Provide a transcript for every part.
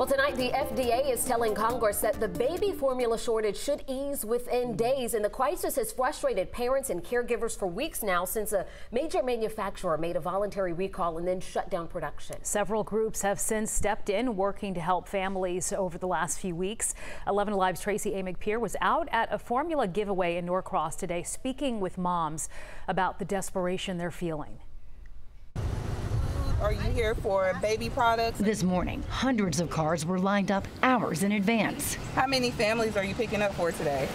Well, tonight the FDA is telling Congress that the baby formula shortage should ease within days, and the crisis has frustrated parents and caregivers for weeks now since a major manufacturer made a voluntary recall and then shut down production. Several groups have since stepped in, working to help families over the last few weeks. 11 Alive's Tracy A. McPierre was out at a formula giveaway in Norcross today, speaking with moms about the desperation they're feeling. Are you here for baby products? This morning, hundreds of cars were lined up hours in advance. How many families are you picking up for today?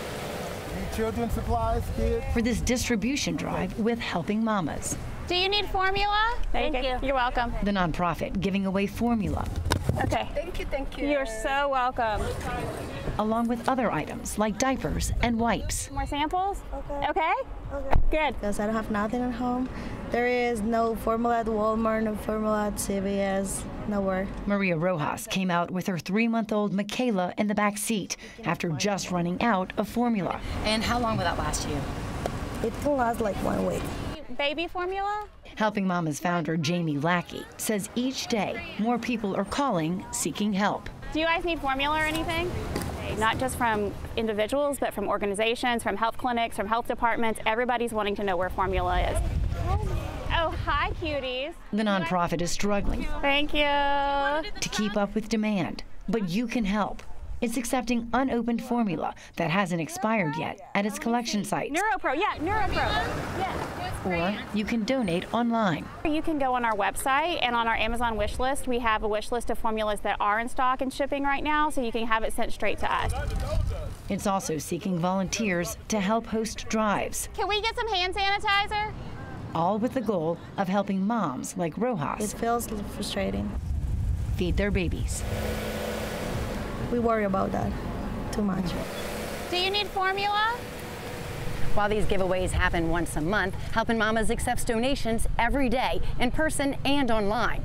Children's supplies, kids. For this distribution drive with Helping Mamas. Do you need formula? Thank you. You're welcome. The nonprofit giving away formula. Okay. Thank you, thank you. You're so welcome. Along with other items like diapers and wipes. More samples? Okay. Okay? Okay. Good. Because I don't have nothing at home. There is no formula at Walmart, no formula at CVS, nowhere. Maria Rojas came out with her 3-month-old Michaela in the back seat after just running out of formula. And how long will that last you? It will last like 1 week. Baby formula? Helping Mamas founder Jamie Lackey says each day more people are calling seeking help. Do you guys need formula or anything? Not just from individuals, but from organizations, from health clinics, from health departments. Everybody's wanting to know where formula is. Oh, hi, cuties. The nonprofit is struggling. Thank you. To keep up with demand, but you can help. It's accepting unopened formula that hasn't expired yet at its collection site. NeuroPro, yeah, NeuroPro. Or you can donate online. You can go on our website, and on our Amazon wish list, we have a wish list of formulas that are in stock and shipping right now, so you can have it sent straight to us. It's also seeking volunteers to help host drives. Can we get some hand sanitizer? All with the goal of helping moms like Rojas. It feels frustrating. Feed their babies. We worry about that too much. Do you need formula? While these giveaways happen once a month, Helping Mamas accepts donations every day in person and online.